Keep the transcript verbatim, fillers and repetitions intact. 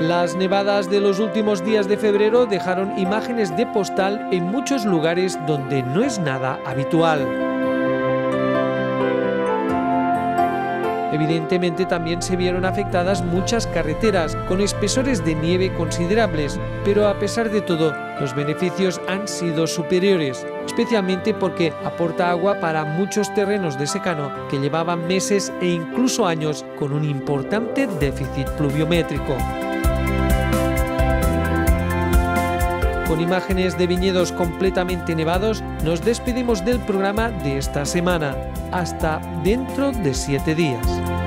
Las nevadas de los últimos días de febrero dejaron imágenes de postal en muchos lugares donde no es nada habitual. Evidentemente también se vieron afectadas muchas carreteras, con espesores de nieve considerables, pero a pesar de todo, los beneficios han sido superiores, especialmente porque aporta agua para muchos terrenos de secano que llevaban meses e incluso años con un importante déficit pluviométrico. Con imágenes de viñedos completamente nevados, nos despedimos del programa de esta semana. Hasta dentro de siete días.